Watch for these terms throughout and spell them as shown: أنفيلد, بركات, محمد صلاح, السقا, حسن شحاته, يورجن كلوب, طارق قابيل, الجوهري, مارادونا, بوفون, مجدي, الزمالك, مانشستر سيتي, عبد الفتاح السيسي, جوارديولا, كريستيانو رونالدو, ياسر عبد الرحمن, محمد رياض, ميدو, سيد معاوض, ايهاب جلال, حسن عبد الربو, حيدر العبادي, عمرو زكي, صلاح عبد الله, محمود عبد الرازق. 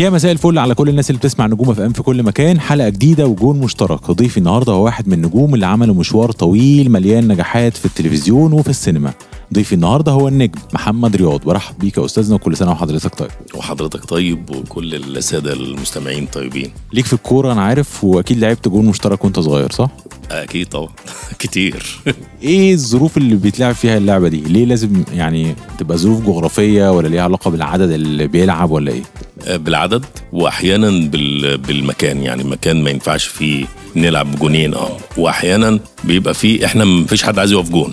يا مساء الفل على كل الناس اللي بتسمع نجوم إف إم في كل مكان. حلقه جديده وجون مشترك. ضيفي النهارده هو واحد من النجوم اللي عملوا مشوار طويل مليان نجاحات في التلفزيون وفي السينما. ضيفي النهارده هو النجم محمد رياض. برحب بيك يا استاذنا وكل سنه وحضرتك طيب. وحضرتك طيب وكل الساده المستمعين طيبين. ليك في الكوره انا عارف، واكيد لعبت جون مشترك وانت صغير صح؟ اكيد طبعا كتير. ايه الظروف اللي بيتلعب فيها اللعبه دي؟ ليه لازم يعني تبقى ظروف جغرافيه ولا ليها علاقه بالعدد اللي بيلعب ولا ايه؟ بالعدد واحيانا بالمكان، يعني مكان ما ينفعش فيه نلعب جونين واحيانا بيبقى فيه احنا مفيش حد عايز يقف جون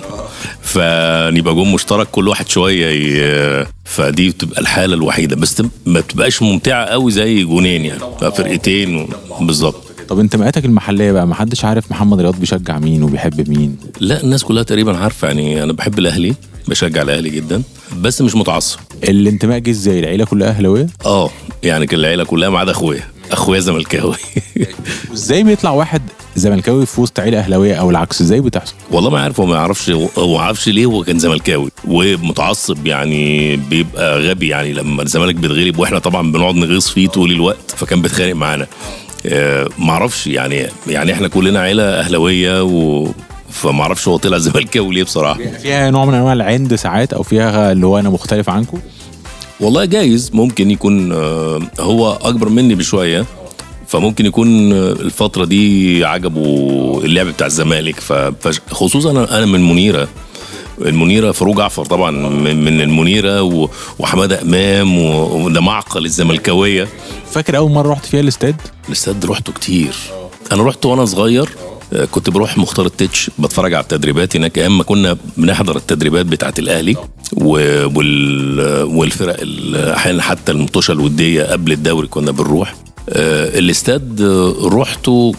فنبقى جون مشترك كل واحد شويه فدي بتبقى الحاله الوحيده، بس ما بتبقاش ممتعه قوي زي جونين يعني فرقتين بالظبط. طب انتماءاتك المحليه بقى، ما حدش عارف محمد رياض بيشجع مين وبيحب مين؟ لا الناس كلها تقريبا عارفه، يعني انا بحب الاهلي، بشجع الاهلي جدا بس مش متعصب. الانتماء جه ازاي؟ العيله كلها اهلاويه؟ يعني كل العيله كلها ما عدا اخويا زملكاوي. وازاي بيطلع واحد زملكاوي في وسط عيله اهلاويه او العكس؟ ازاي بتحصل؟ والله ما عارف، هو ما يعرفش ليه. هو كان زملكاوي ومتعصب، يعني بيبقى غبي، يعني لما الزمالك بيتغلب واحنا طبعا بنقعد نغيظ فيه طول الوقت فكان بيتخانق معانا. معرفش يعني احنا كلنا عيله اهلاويه فمعرفش هو طلع زملكاوي ليه بصراحه. فيها نوع من انواع العند ساعات او فيها اللي هو انا مختلف عنكم؟ والله جايز ممكن يكون هو اكبر مني بشويه فممكن يكون الفتره دي عجبه اللعب بتاع الزمالك، خصوصا انا من المنيره. المنيره فروج عفر طبعا من المنيره وحماده امام وده معقل الزملكاويه. فاكر اول مره رحت فيها الاستاد رحته كتير. انا رحته وانا صغير، كنت بروح مختار التيتش بتفرج على التدريبات هناك، اما كنا بنحضر التدريبات بتاعه الاهلي والفرق احيانا حتى المطوشه الوديه قبل الدوري كنا بنروح الاستاد. رحته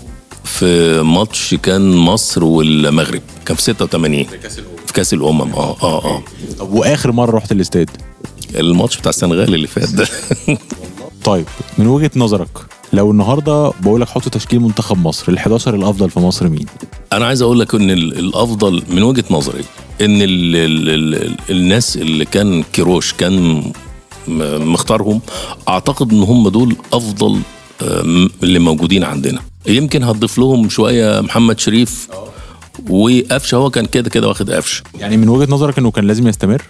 في ماتش كان مصر والمغرب، كان في 86 في كاس الامم. طب واخر مره رحت الاستاد؟ الماتش بتاع السنغال اللي فات ده. طيب من وجهه نظرك لو النهارده بقول لك حط تشكيل منتخب مصر ال11 الافضل في مصر مين؟ انا عايز اقول لك ان الافضل من وجهه نظري ان الناس اللي كان كيروش كان مختارهم، اعتقد ان هم دول افضل اللي موجودين عندنا. يمكن هتضيف لهم شويه محمد شريف وقفشه، هو كان كده واخد قفشه. يعني من وجهه نظرك انه كان لازم يستمر؟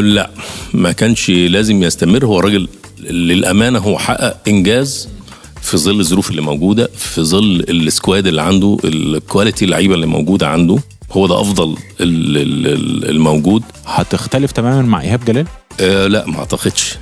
لا ما كانش لازم يستمر. هو راجل للامانه، هو حقق انجاز في ظل الظروف اللي موجوده، في ظل السكواد اللي عنده، الكواليتي اللعيبه اللي موجوده عنده، هو ده افضل الموجود. هتختلف تماما مع ايهاب جلال؟ لا ما اعتقدش.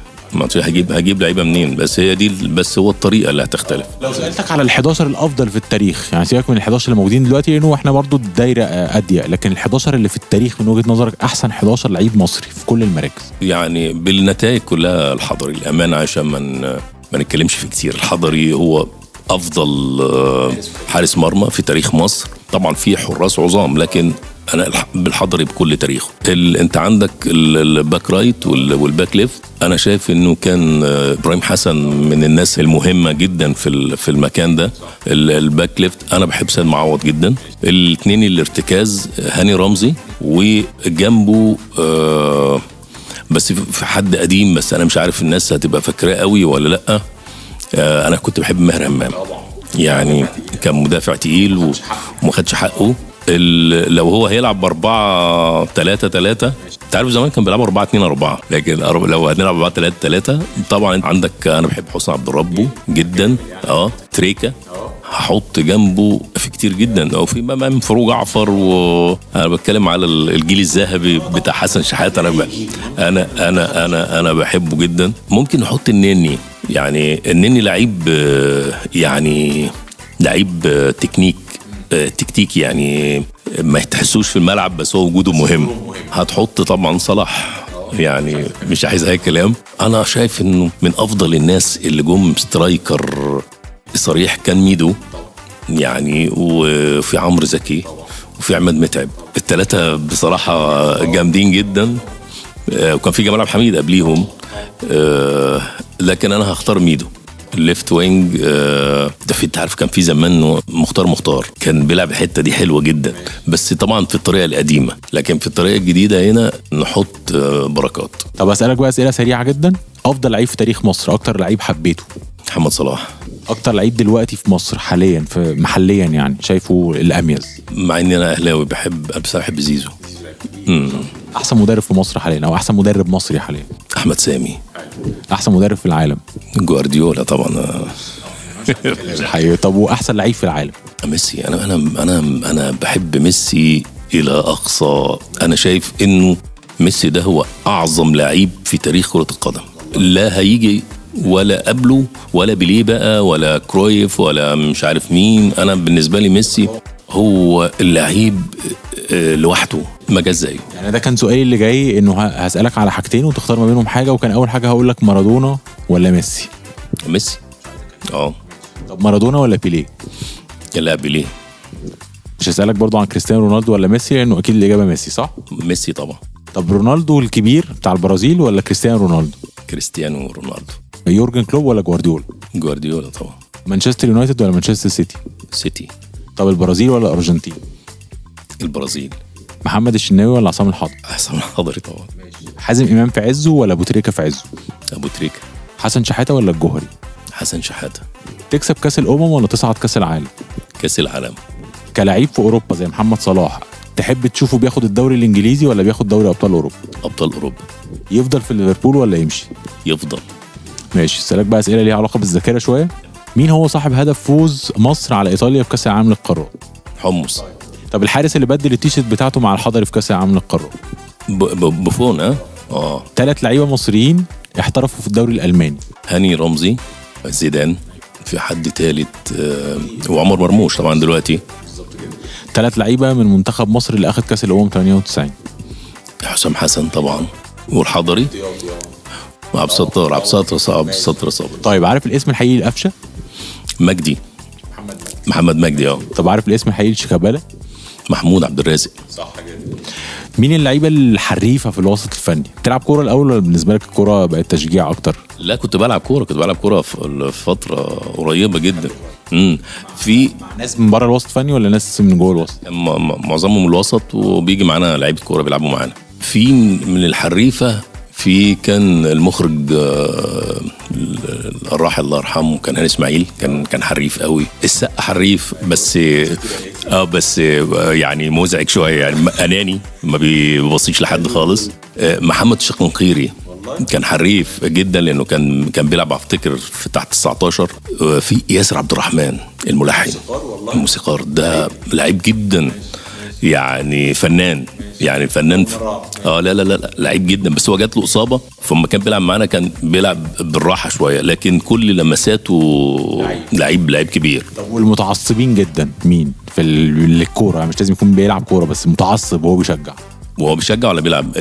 هجيب لعيبه منين؟ بس هي دي، بس هو الطريقه اللي هتختلف. لو سالتك على ال11 الافضل في التاريخ، يعني سيبك من ال11 اللي موجودين دلوقتي لانه احنا برضو الدايره اضيق، لكن ال11 اللي في التاريخ من وجهه نظرك احسن 11 لعيب مصري في كل المراكز؟ يعني بالنتائج كلها الحضري الامانه، عشان ما نتكلمش فيه كتير. الحضري هو افضل حارس مرمى في تاريخ مصر، طبعا في حراس عظام لكن انا بالحضري بكل تاريخه. انت عندك الباك رايت والباك ليفت، انا شايف انه كان ابراهيم حسن من الناس المهمه جدا في المكان ده. الباك ليفت انا بحب سيد معاوض جدا. الاثنين الارتكاز هاني رمزي، وجنبه بس في حد قديم بس انا مش عارف الناس هتبقى فاكراه قوي ولا لا. انا كنت بحب مهر همام، يعني كان مدافع تقيل وما خدش حقه. لو هو هيلعب باربعه 3-3، انت عارف زمان كان بيلعب 4-2-4، لكن لو هنلعب 4-3-3 طبعا عندك انا بحب حسن عبد الربو جدا. تريكا هحط جنبه في كتير جدا، او في امام فروج عفر، وانا بتكلم على الجيل الذهبي بتاع حسن شحاته. انا انا انا انا بحبه جدا. ممكن نحط النني، يعني النني لعيب تكتيكي، يعني ما تحسوش في الملعب بس هو وجوده مهم. هتحط طبعا صلاح، يعني مش عايز اي كلام. انا شايف انه من افضل الناس اللي جم سترايكر صريح كان ميدو، يعني وفي عمرو زكي وفي عماد متعب، الثلاثه بصراحه جامدين جدا، وكان في جمال عبد الحميد قبليهم، لكن انا هختار ميدو الليفت وينج. ده في، انت عارف كان في زمان مختار كان بيلعب الحته دي حلوه جدا، بس طبعا في الطريقه القديمه، لكن في الطريقه الجديده هنا نحط بركات. طب اسالك بقى اسئله سريعه جدا. افضل لعيب في تاريخ مصر، اكتر لعيب حبيته؟ محمد صلاح اكتر لعيب دلوقتي في مصر حاليا في محليا يعني شايفه الاميز، مع ان انا اهلاوي بحب زيزو. احسن مدرب في مصر حاليا او احسن مدرب مصري حاليا؟ احمد سامي. احسن مدرب في العالم؟ جوارديولا طبعا. الحقيقة. طب واحسن لعيب في العالم؟ ميسي. انا بحب ميسي الى اقصى. انا شايف انه ميسي ده هو اعظم لعيب في تاريخ كرة القدم، لا هيجي ولا قبله ولا بيليه بقى ولا كرويف ولا مش عارف مين. انا بالنسبه لي ميسي هو اللعيب لوحده ما جاش زيه. يعني ده كان سؤالي اللي جاي، انه هسالك على حاجتين وتختار ما بينهم حاجه، وكان اول حاجه هقول لك مارادونا ولا ميسي. ميسي. طب مارادونا ولا بيليه؟ لا بيليه. مش هسالك برضه عن كريستيانو رونالدو ولا ميسي لانه اكيد الاجابه ميسي، صح؟ ميسي طبعا. طب رونالدو الكبير بتاع البرازيل ولا كريستيانو رونالدو؟ كريستيانو رونالدو. يورجن كلوب ولا جوارديولا؟ جوارديولا طبعا. مانشستر يونايتد ولا مانشستر سيتي؟ سيتي. طب البرازيل ولا الارجنتين؟ البرازيل. محمد الشناوي ولا عصام الحضري؟ عصام الحضري طبعا. حازم امام في عزه ولا ابو تريكا في عزه؟ ابو تريكا. حسن شحاته ولا الجوهري؟ حسن شحاته. تكسب كاس الامم ولا تصعد كاس العالم؟ كاس العالم. كلاعب في اوروبا زي محمد صلاح تحب تشوفه بياخد الدوري الانجليزي ولا بياخد دوري ابطال اوروبا؟ ابطال اوروبا. يفضل في ليفربول ولا يمشي؟ يفضل. ماشي، اسالك بقى اسئله ليها علاقه بالذاكره شويه. مين هو صاحب هدف فوز مصر على ايطاليا في كاس العالم للقارات؟ حمص. طب الحارس اللي بدل التيشيرت بتاعته مع الحضري في كاس العالم للقارات؟ بوفون. ثلاث لعيبه مصريين احترفوا في الدوري الالماني؟ هاني رمزي، زيدان، في حد ثالث وعمر مرموش طبعا دلوقتي. ثلاث لعيبه من منتخب مصر اللي اخذ كاس الامم 98؟ حسام حسن طبعا، والحضري، وعبد الستار. عبد الستار. طيب عارف الاسم الحقيقي لقفشه؟ مجدي. محمد مجدي. طب عارف الاسم الحقيقي لشيكابالا؟ محمود عبد الرازق. صح جدا. مين اللعيبه الحريفه في الوسط الفني؟ بتلعب كوره الاول ولا بالنسبه لك الكوره بقت تشجيع اكتر؟ لا كنت بلعب كوره في فتره قريبه جدا. في ناس من بره الوسط الفني ولا ناس من جوه الوسط؟ معظمهم من الوسط، وبيجي معانا لعيبه كوره بيلعبوا معانا. في من الحريفه كان المخرج الراحل الله يرحمه، كان هاني اسماعيل، كان حريف قوي. السقا حريف بس بس يعني مزعج شويه، يعني اناني، ما بيبصيش لحد خالص. محمد الشقنقيري كان حريف جدا لانه كان بيلعب افتكر في تحت 19. في ياسر عبد الرحمن الملحن الموسيقار، ده لعيب جدا، يعني فنان، يعني فنان لا لعيب جدا، بس هو جات له اصابه، فما كان بيلعب معانا كان بيلعب بالراحه شويه، لكن كل لمساته لعيب كبير. طب والمتعصبين جدا مين في الكوره؟ مش لازم يكون بيلعب كوره، بس متعصب وهو بيشجع. وهو بيشجع ولا بيلعب؟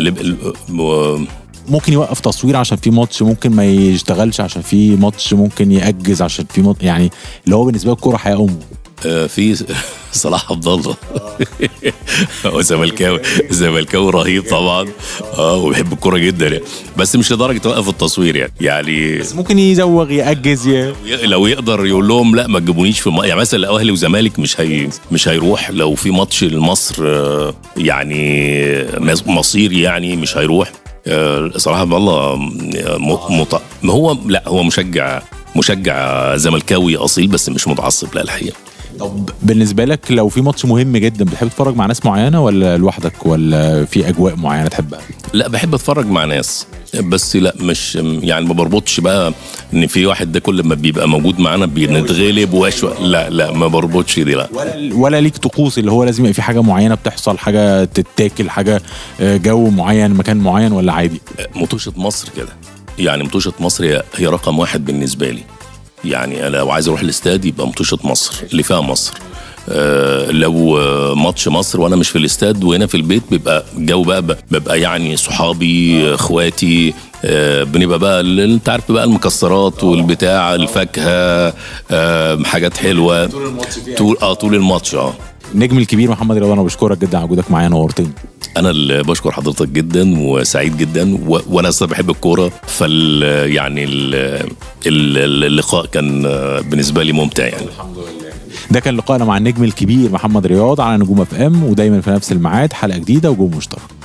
ممكن يوقف تصوير عشان في ماتش، ممكن ما يشتغلش عشان في ماتش، ممكن يأجز عشان في ماتش، يعني اللي هو بالنسبه له الكوره حياه امه. في صلاح عبد الله، هو زملكاوي رهيب طبعا، وبيحب الكوره جدا يعني، بس مش لدرجه توقف التصوير يعني بس ممكن يزوغ، يأجز، لو يقدر يقول لهم لا ما تجيبونيش في يعني مثلا لو اهلي وزمالك مش هيروح، لو في ماتش لمصر يعني مصيري يعني مش هيروح. صلاح عبد الله هو لا هو مشجع زملكاوي اصيل، بس مش متعصب لا الحقيقه. طب بالنسبه لك لو في ماتش مهم جدا بتحب تتفرج مع ناس معينه ولا لوحدك ولا في اجواء معينه تحبها؟ لا بحب اتفرج مع ناس، بس لا مش يعني ما بربطش بقى ان في واحد ده كل ما بيبقى موجود معانا بنتغلب لا ما بربطش دي. لا ولا ليك طقوس اللي هو لازم يبقى في حاجه معينه بتحصل، حاجه تتاكل، حاجه جو معين، مكان معين، ولا عادي؟ مطوشه مصر كده يعني، مطوشه مصر هي رقم واحد بالنسبه لي يعني. لو عايز اروح الاستاد يبقى مطوشه مصر اللي فيها مصر. لو ماتش مصر وانا مش في الاستاد وهنا في البيت، بيبقى الجو بقى يعني صحابي، اخواتي، بنبقى بقى انت عارف بقى المكسرات والبتاع، الفاكهه، حاجات حلوه طول الماتش. النجم الكبير محمد رياض، انا بشكرك جدا على وجودك معايا، نورتني. انا اللي بشكر حضرتك جدا وسعيد جدا، وانا اصلا بحب الكوره، يعني اللقاء كان بالنسبه لي ممتع يعني. الحمد لله. ده كان لقائنا مع النجم الكبير محمد رياض على نجوم إف إم، ودايما في نفس الميعاد حلقه جديده وجو مشترك.